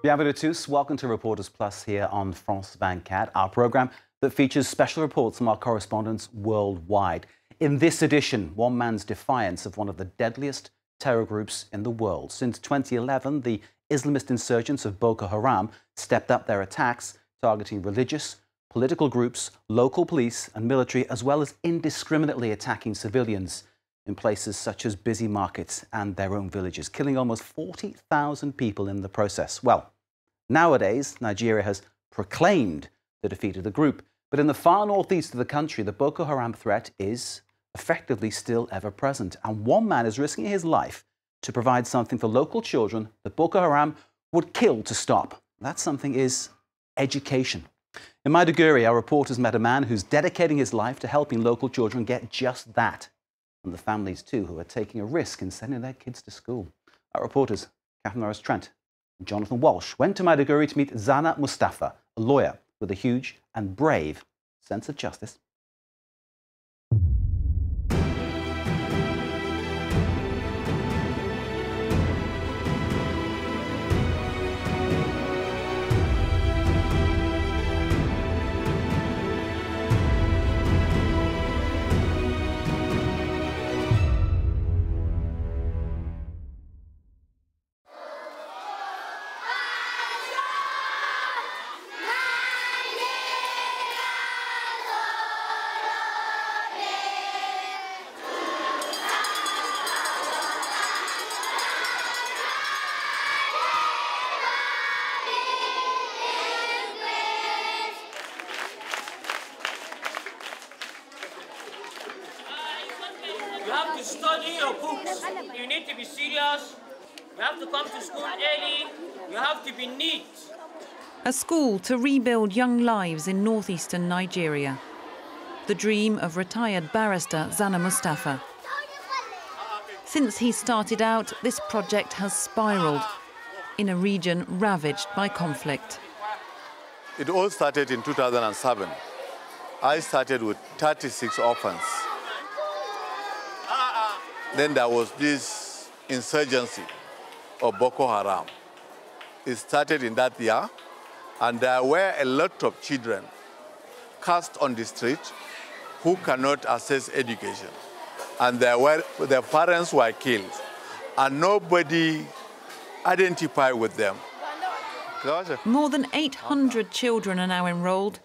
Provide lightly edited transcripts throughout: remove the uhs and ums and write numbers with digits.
Bienvenue tous. Welcome to Reporters Plus here on France 24, our program that features special reports from our correspondents worldwide. In this edition, one man's defiance of one of the deadliest terror groups in the world. Since 2011, the Islamist insurgents of Boko Haram stepped up their attacks, targeting religious, political groups, local police and military, as well as indiscriminately attacking civilians in places such as busy markets and their own villages, killing almost 40,000 people in the process. Well, nowadays, Nigeria has proclaimed the defeat of the group, but in the far northeast of the country, the Boko Haram threat is effectively still ever present, and one man is risking his life to provide something for local children that Boko Haram would kill to stop. That something is education. In Maiduguri, our reporters met a man who's dedicating his life to helping local children get just that. And the families, too, who are taking a risk in sending their kids to school. Our reporters, Catherine Norris-Trent and Jonathan Walsh, went to Maiduguri to meet Zannah Mustapha, a lawyer with a huge and brave sense of justice. Study your books. You need to be serious. You have to come to school early. You have to be neat. A school to rebuild young lives in northeastern Nigeria. The dream of retired barrister Zannah Mustapha. Since he started out, this project has spiralled in a region ravaged by conflict. It all started in 2007. I started with 36 orphans. Then there was this insurgency of Boko Haram. It started in that year, and there were a lot of children cast on the street who cannot access education. And their parents were killed, and nobody identified with them. More than 800 children are now enrolled,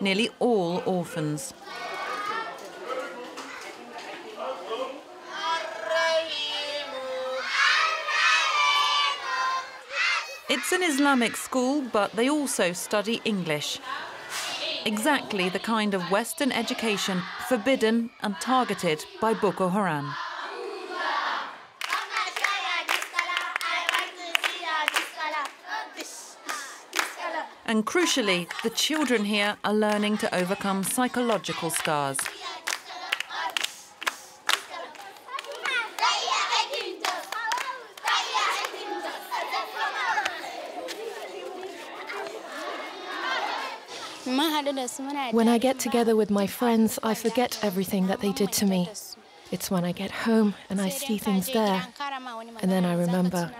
nearly all orphans. It's an Islamic school, but they also study English. Exactly the kind of Western education forbidden and targeted by Boko Haram. And crucially, the children here are learning to overcome psychological scars. When I get together with my friends, I forget everything that they did to me. It's when I get home and I see things there, and then I remember.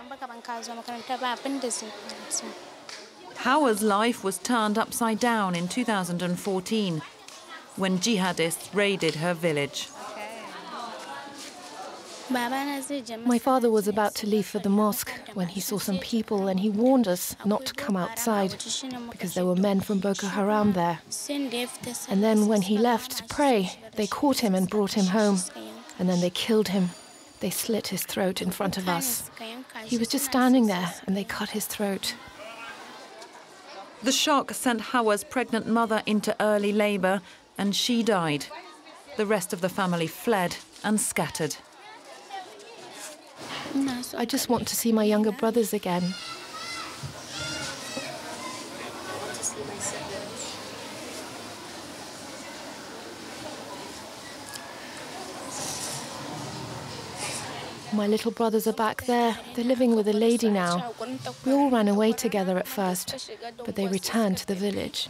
Hawa's life was turned upside down in 2014, when jihadists raided her village. My father was about to leave for the mosque when he saw some people, and he warned us not to come outside because there were men from Boko Haram there. And then when he left to pray, they caught him and brought him home, and then they killed him. They slit his throat in front of us. He was just standing there, and they cut his throat. The shock sent Hawa's pregnant mother into early labor, and she died. The rest of the family fled and scattered. I just want to see my younger brothers again. My little brothers are back there. They're living with a lady now. We all ran away together at first, but they returned to the village.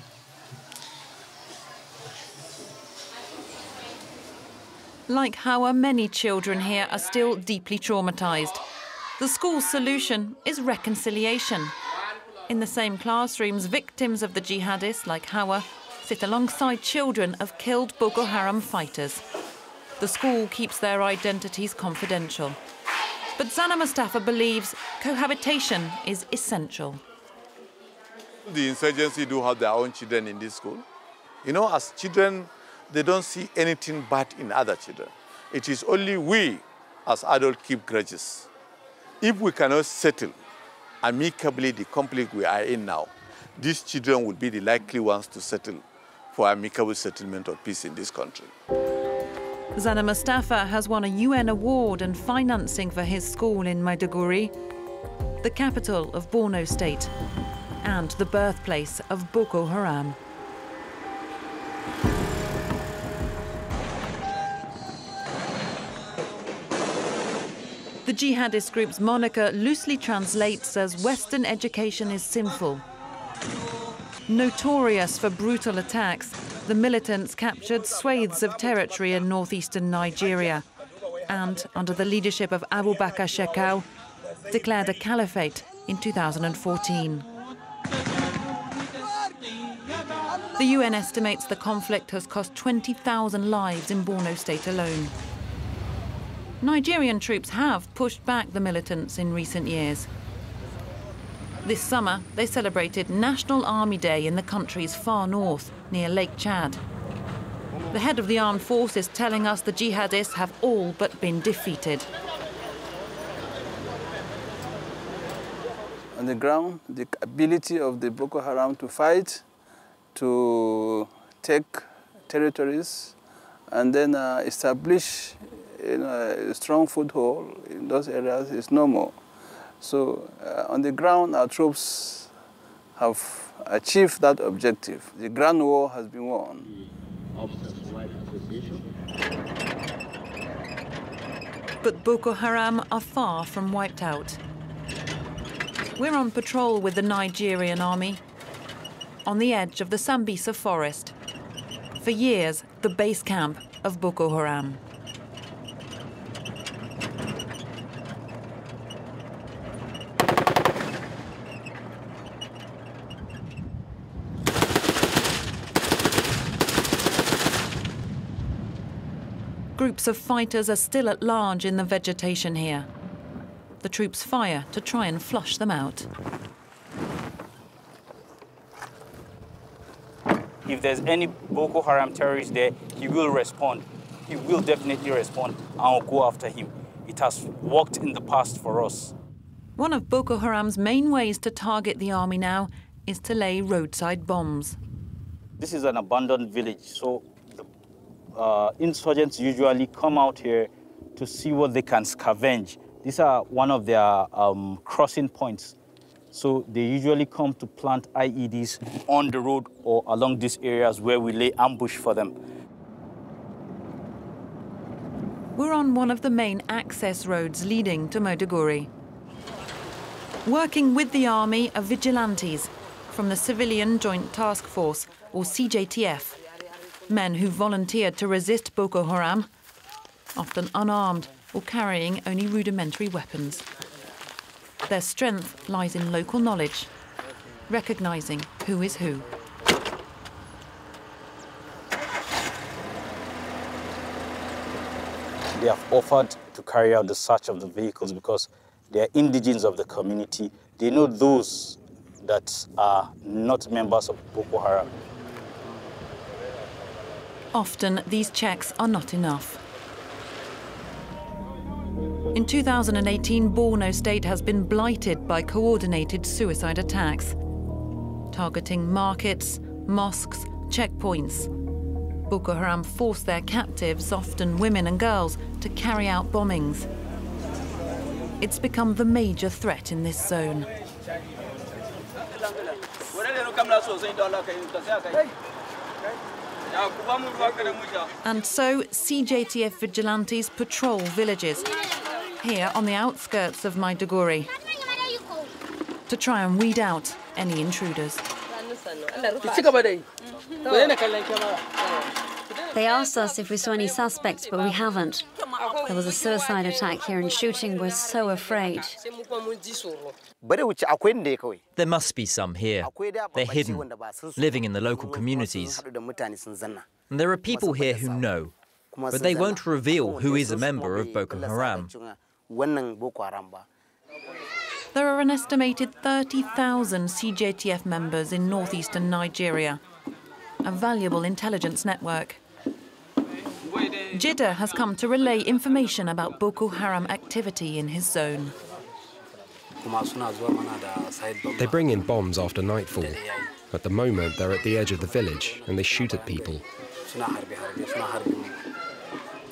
Like Hawa, many children here are still deeply traumatized. The school's solution is reconciliation. In the same classrooms, victims of the jihadists, like Hawa, sit alongside children of killed Boko Haram fighters. The school keeps their identities confidential. But Zannah Mustapha believes cohabitation is essential. The insurgency do have their own children in this school. You know, as children, they don't see anything bad in other children. It is only we, as adults, keep grudges. If we cannot settle amicably the conflict we are in now, these children will be the likely ones to settle for amicable settlement of peace in this country. Zannah Mustapha has won a UN award and financing for his school in Maiduguri, the capital of Borno State, and the birthplace of Boko Haram. The jihadist group's moniker loosely translates as Western education is sinful. Notorious for brutal attacks, the militants captured swathes of territory in northeastern Nigeria and, under the leadership of Abu Bakr Shekau, declared a caliphate in 2014. The UN estimates the conflict has cost 20,000 lives in Borno State alone. Nigerian troops have pushed back the militants in recent years. This summer, they celebrated National Army Day in the country's far north, near Lake Chad. The head of the armed forces telling us the jihadists have all but been defeated. On the ground, the ability of the Boko Haram to fight, to take territories, and then establish a strong foothold in those areas is no more. So on the ground, our troops have achieved that objective. The ground war has been won. But Boko Haram are far from wiped out. We're on patrol with the Nigerian army on the edge of the Sambisa forest, for years the base camp of Boko Haram. Groups of fighters are still at large in the vegetation here. The troops fire to try and flush them out. If there's any Boko Haram terrorist there, he will respond. He will definitely respond and I'll go after him. It has worked in the past for us. One of Boko Haram's main ways to target the army now is to lay roadside bombs. This is an abandoned village, so insurgents usually come out here to see what they can scavenge. These are one of their crossing points. So they usually come to plant IEDs on the road or along these areas where we lay ambush for them. We're on one of the main access roads leading to Maiduguri. Working with the army are vigilantes from the Civilian Joint Task Force, or CJTF. Men who volunteered to resist Boko Haram, often unarmed or carrying only rudimentary weapons. Their strength lies in local knowledge, recognizing who is who. They have offered to carry out the search of the vehicles because they are indigents of the community. They know those that are not members of Boko Haram. Often, these checks are not enough. In 2018, Borno State has been blighted by coordinated suicide attacks, targeting markets, mosques, checkpoints. Boko Haram forced their captives, often women and girls, to carry out bombings. It's become the major threat in this zone. And so, CJTF vigilantes patrol villages, here on the outskirts of Maiduguri, to try and weed out any intruders. They asked us if we saw any suspects, but we haven't. There was a suicide attack here and shooting. We're so afraid. There must be some here. They're hidden, living in the local communities. And there are people here who know, but they won't reveal who is a member of Boko Haram. There are an estimated 30,000 CJTF members in northeastern Nigeria, a valuable intelligence network. Jidda has come to relay information about Boko Haram activity in his zone. They bring in bombs after nightfall. At the moment, they're at the edge of the village and they shoot at people.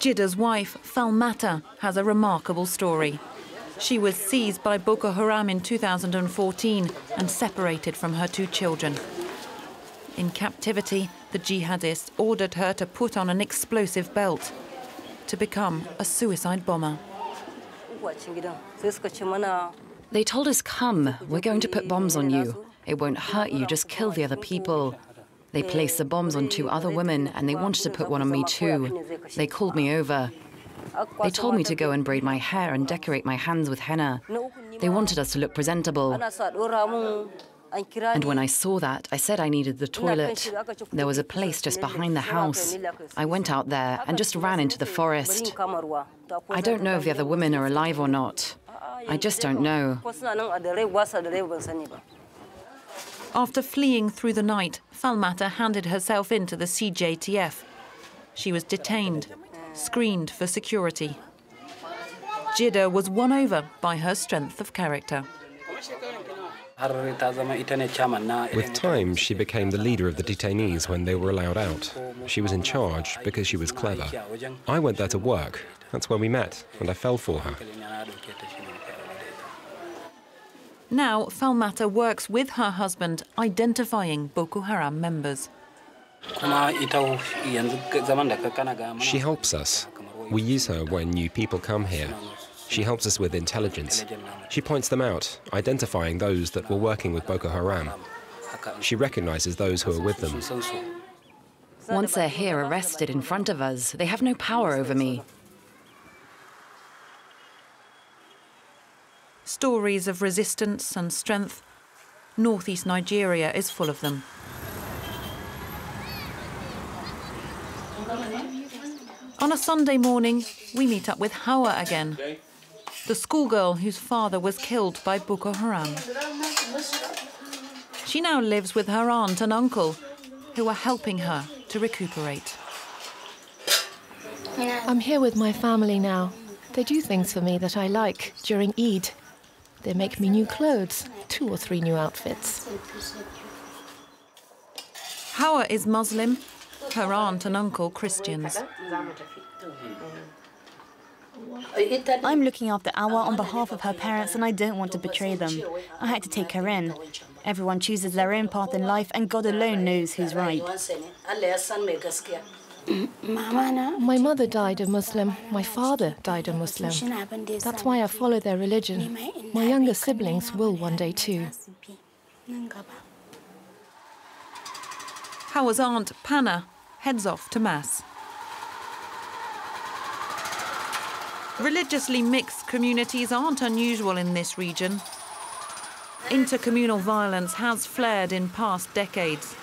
Jidda's wife, Falmata, has a remarkable story. She was seized by Boko Haram in 2014 and separated from her two children. In captivity, the jihadists ordered her to put on an explosive belt to become a suicide bomber. They told us, come, we're going to put bombs on you. It won't hurt you, just kill the other people. They placed the bombs on two other women and they wanted to put one on me too. They called me over. They told me to go and braid my hair and decorate my hands with henna. They wanted us to look presentable. And when I saw that, I said I needed the toilet. There was a place just behind the house. I went out there and just ran into the forest. I don't know if the other women are alive or not. I just don't know. After fleeing through the night, Falmata handed herself in to the CJTF. She was detained, screened for security. Jidda was won over by her strength of character. With time, she became the leader of the detainees when they were allowed out. She was in charge because she was clever. I went there to work. That's where we met, and I fell for her. Now, Falmata works with her husband, identifying Boko Haram members. She helps us. We use her when new people come here. She helps us with intelligence. She points them out, identifying those that were working with Boko Haram. She recognizes those who are with them. Once they're here, arrested in front of us, they have no power over me. Stories of resistance and strength. Northeast Nigeria is full of them. On a Sunday morning, we meet up with Hawa again, the schoolgirl whose father was killed by Boko Haram. She now lives with her aunt and uncle, who are helping her to recuperate. I'm here with my family now. They do things for me that I like during Eid. They make me new clothes, 2 or 3 new outfits. Hawa is Muslim, her aunt and uncle Christians. I'm looking after Hawa on behalf of her parents and I don't want to betray them. I had to take her in. Everyone chooses their own path in life and God alone knows who's right. My mother died a Muslim. My father died a Muslim. That's why I follow their religion. My younger siblings will one day too. Hawa's aunt, Panna, heads off to mass. Religiously mixed communities aren't unusual in this region. Intercommunal violence has flared in past decades,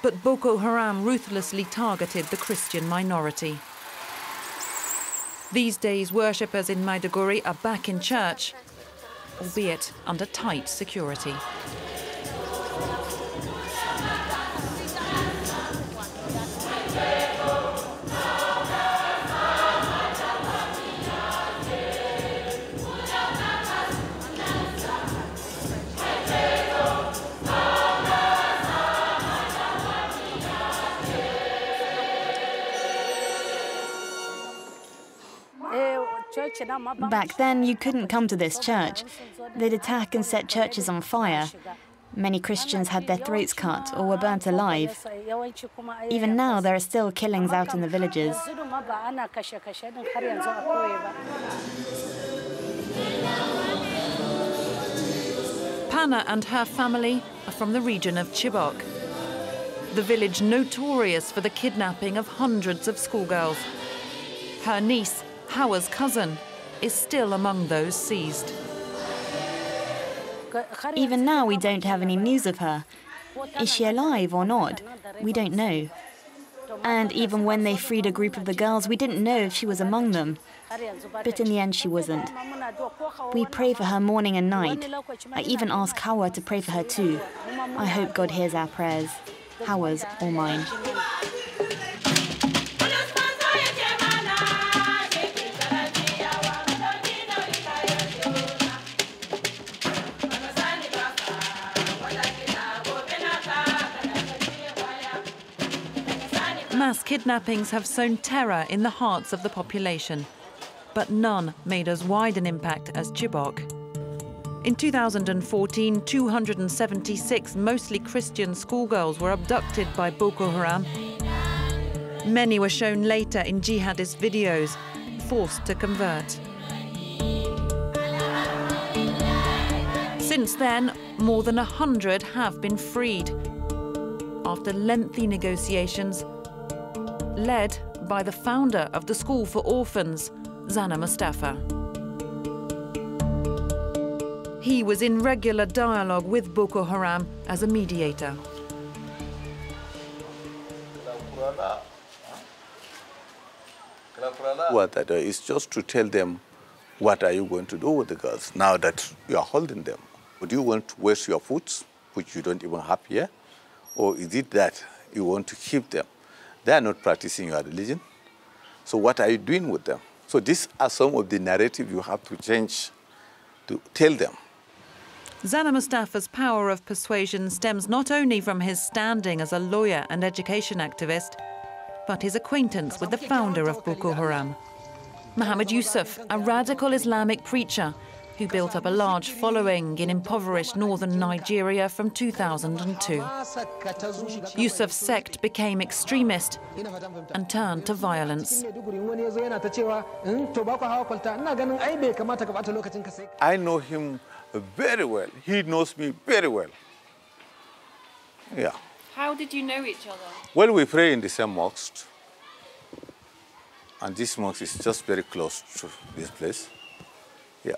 but Boko Haram ruthlessly targeted the Christian minority. These days, worshippers in Maiduguri are back in church, albeit under tight security. Back then, you couldn't come to this church. They'd attack and set churches on fire. Many Christians had their throats cut or were burnt alive. Even now, there are still killings out in the villages. Panna and her family are from the region of Chibok, the village notorious for the kidnapping of hundreds of schoolgirls. Her niece, Hawa's cousin, is still among those seized. Even now we don't have any news of her. Is she alive or not? We don't know. And even when they freed a group of the girls, we didn't know if she was among them. But in the end, she wasn't. We pray for her morning and night. I even ask Hawa to pray for her too. I hope God hears our prayers, Hawa's or mine. Mass kidnappings have sown terror in the hearts of the population, but none made as wide an impact as Chibok. In 2014, 276 mostly Christian schoolgirls were abducted by Boko Haram. Many were shown later in jihadist videos, forced to convert. Since then, more than 100 have been freed after lengthy negotiations led by the founder of the School for Orphans, Zannah Mustapha. He was in regular dialogue with Boko Haram as a mediator. What I do is just to tell them, what are you going to do with the girls now that you are holding them? Would you want to waste your food, which you don't even have here? Or is it that you want to keep them? They are not practicing your religion. So what are you doing with them? So these are some of the narrative you have to change to tell them. Zannah Mustapha's power of persuasion stems not only from his standing as a lawyer and education activist, but his acquaintance with the founder of Boko Haram, Mohammed Yusuf, a radical Islamic preacher who built up a large following in impoverished northern Nigeria from 2002. Yusuf's sect became extremist and turned to violence. I know him very well. He knows me very well. Yeah. How did you know each other? Well, we pray in the same mosque. And this mosque is just very close to this place. Yeah.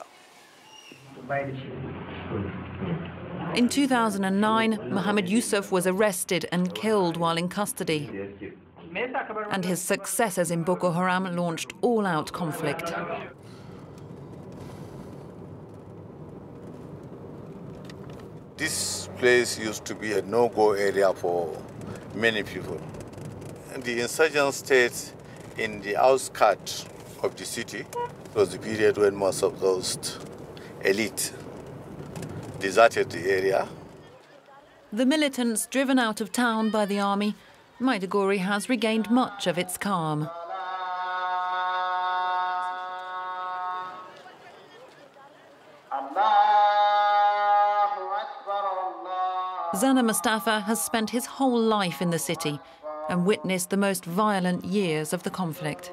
In 2009, Mohammed Yusuf was arrested and killed while in custody. And his successors in Boko Haram launched all-out conflict. This place used to be a no-go area for many people. The insurgent state in the outskirts of the city was the period when most of those elite deserted the area. The militants, driven out of town by the army, Maiduguri has regained much of its calm. Zannah Mustapha has spent his whole life in the city and witnessed the most violent years of the conflict.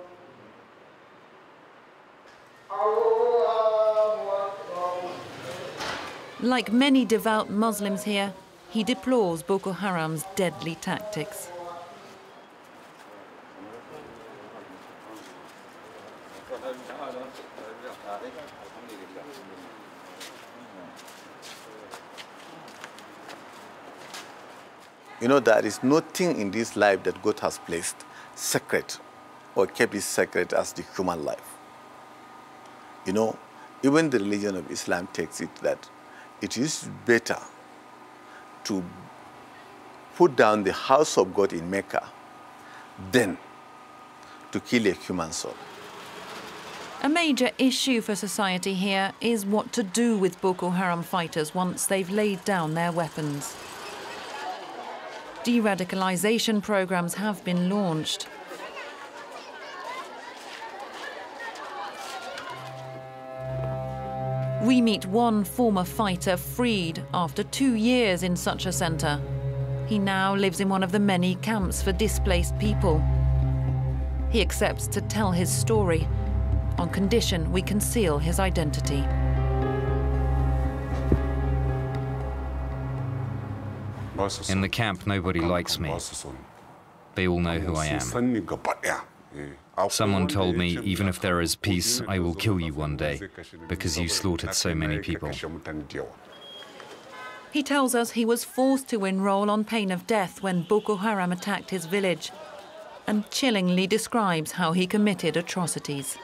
Like many devout Muslims here, he deplores Boko Haram's deadly tactics. You know, there is nothing in this life that God has placed sacred or kept it sacred as the human life. You know, even the religion of Islam takes it that it is better to put down the house of God in Mecca than to kill a human soul. A major issue for society here is what to do with Boko Haram fighters once they've laid down their weapons. De-radicalization programs have been launched. We meet one former fighter freed after 2 years in such a centre. He now lives in one of the many camps for displaced people. He accepts to tell his story on condition we conceal his identity. In the camp, nobody likes me. They all know who I am. Someone told me, even if there is peace, I will kill you one day, because you slaughtered so many people. He tells us he was forced to enroll on pain of death when Boko Haram attacked his village, and chillingly describes how he committed atrocities.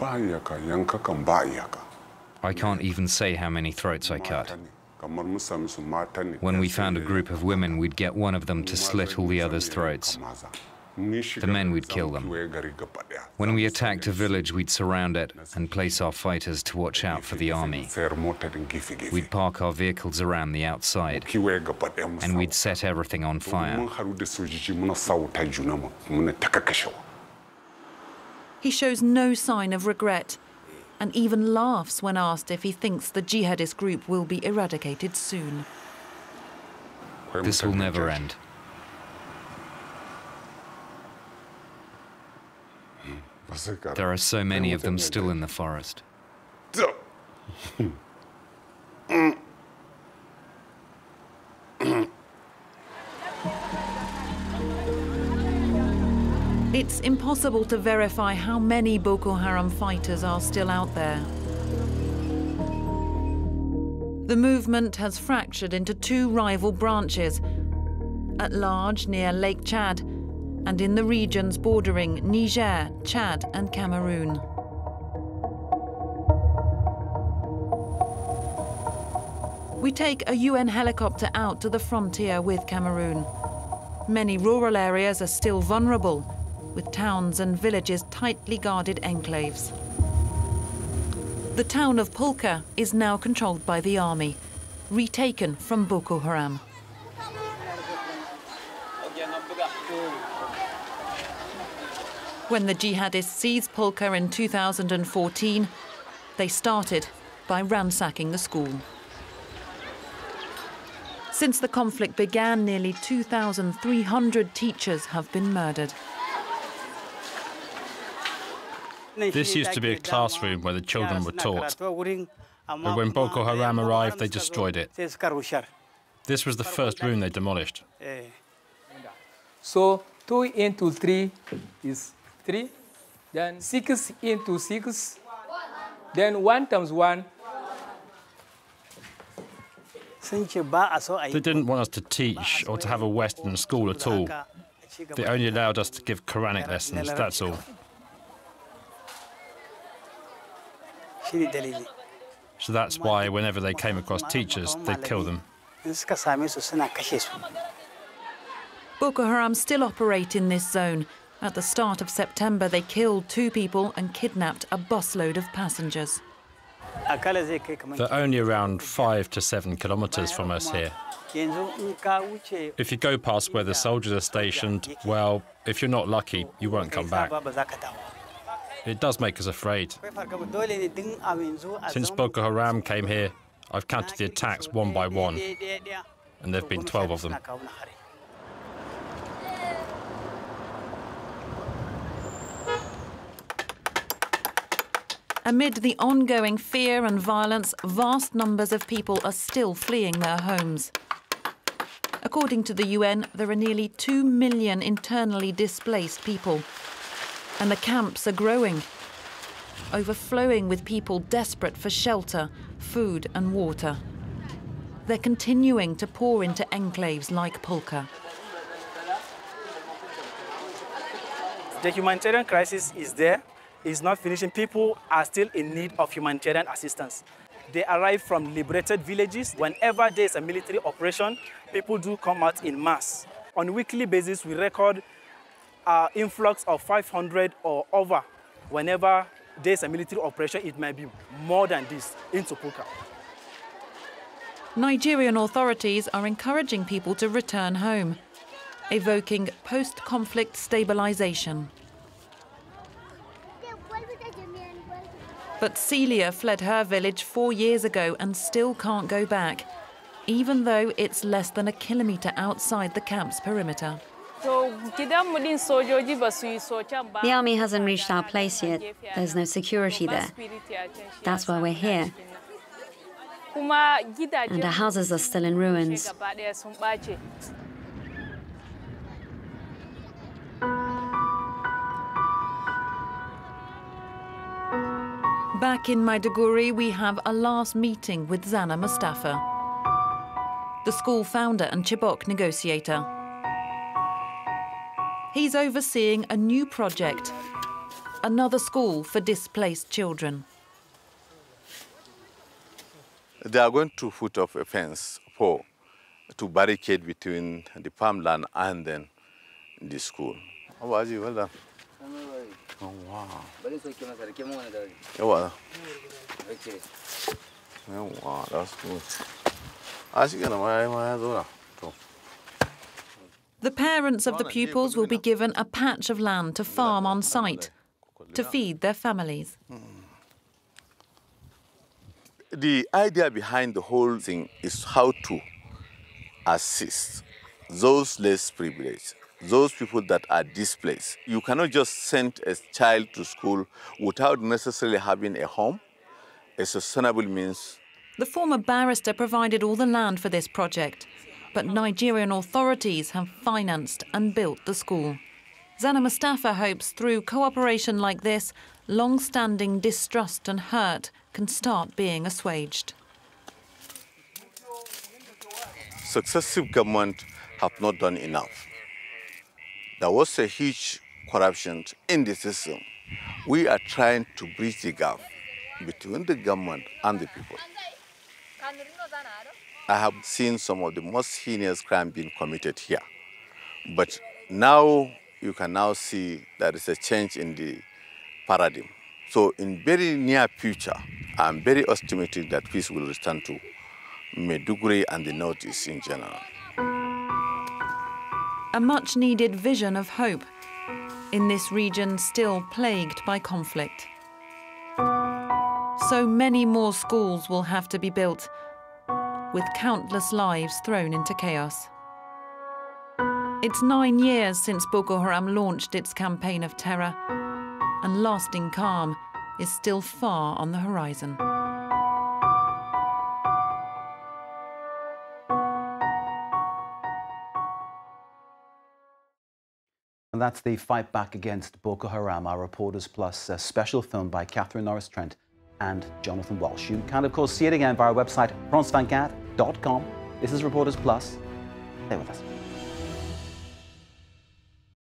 I can't even say how many throats I cut. When we found a group of women, we'd get one of them to slit all the others' throats. The men, we'd kill them. When we attacked a village, we'd surround it and place our fighters to watch out for the army. We'd park our vehicles around the outside, and we'd set everything on fire. He shows no sign of regret, and even laughs when asked if he thinks the jihadist group will be eradicated soon. This will never end. There are so many of them still in the forest. It's impossible to verify how many Boko Haram fighters are still out there. The movement has fractured into two rival branches, at large near Lake Chad, and in the regions bordering Niger, Chad and Cameroon. We take a UN helicopter out to the frontier with Cameroon. Many rural areas are still vulnerable, with towns and villages tightly guarded enclaves. The town of Pulka is now controlled by the army, retaken from Boko Haram. When the jihadists seized Pulka in 2014, they started by ransacking the school. Since the conflict began, nearly 2,300 teachers have been murdered. This used to be a classroom where the children were taught, but when Boko Haram arrived, they destroyed it. This was the first room they demolished. So 2 into 3 is 3, then 6 into 6, then 1 times 1. They didn't want us to teach or to have a Western school at all. They only allowed us to give Quranic lessons, that's all. So that's why whenever they came across teachers, they'd kill them. Boko Haram still operate in this zone. At the start of September, they killed 2 people and kidnapped a busload of passengers. They're only around 5 to 7 kilometers from us here. If you go past where the soldiers are stationed, well, if you're not lucky, you won't come back. It does make us afraid. Since Boko Haram came here, I've counted the attacks one by one, and there have been 12 of them. Amid the ongoing fear and violence, vast numbers of people are still fleeing their homes. According to the UN, there are nearly 2 million internally displaced people. And the camps are growing, overflowing with people desperate for shelter, food and water. They're continuing to pour into enclaves like Pulka. The humanitarian crisis is there. It's not finishing. People are still in need of humanitarian assistance. They arrive from liberated villages. Whenever there's a military operation, people do come out in mass. On a weekly basis, we record an influx of 500 or over. Whenever there's a military operation, it might be more than this into Pulka. Nigerian authorities are encouraging people to return home, evoking post-conflict stabilization. But Celia fled her village 4 years ago and still can't go back, even though it's less than a kilometre outside the camp's perimeter. The army hasn't reached our place yet. There's no security there. That's why we're here. And our houses are still in ruins. Back in Maiduguri, we have a last meeting with Zannah Mustapha, the school founder and Chibok negotiator. He's overseeing a new project, another school for displaced children. They are going to put up a fence to barricade between the farmland and then the school. How are you? Well done. Oh, wow. Oh, wow, that's good. The parents of the pupils will be given a patch of land to farm on site to feed their families. The idea behind the whole thing is how to assist those less privileged, those people that are displaced. You cannot just send a child to school without necessarily having a home, a sustainable means. The former barrister provided all the land for this project, but Nigerian authorities have financed and built the school. Zannah Mustapha hopes through cooperation like this, long-standing distrust and hurt can start being assuaged. Successive governments have not done enough. There was a huge corruption in the system. We are trying to bridge the gap between the government and the people. I have seen some of the most heinous crimes being committed here. But now you can now see there is a change in the paradigm. So in very near future, I'm very optimistic that peace will return to Maiduguri and the Northeast in general. A much-needed vision of hope in this region still plagued by conflict. So many more schools will have to be built, with countless lives thrown into chaos. It's 9 years since Boko Haram launched its campaign of terror, and lasting calm is still far on the horizon. And that's the fight back against Boko Haram, our Reporters Plus special film by Catherine Norris-Trent and Jonathan Walsh. You can, of course, see it again via our website, france24.com. This is Reporters Plus. Stay with us.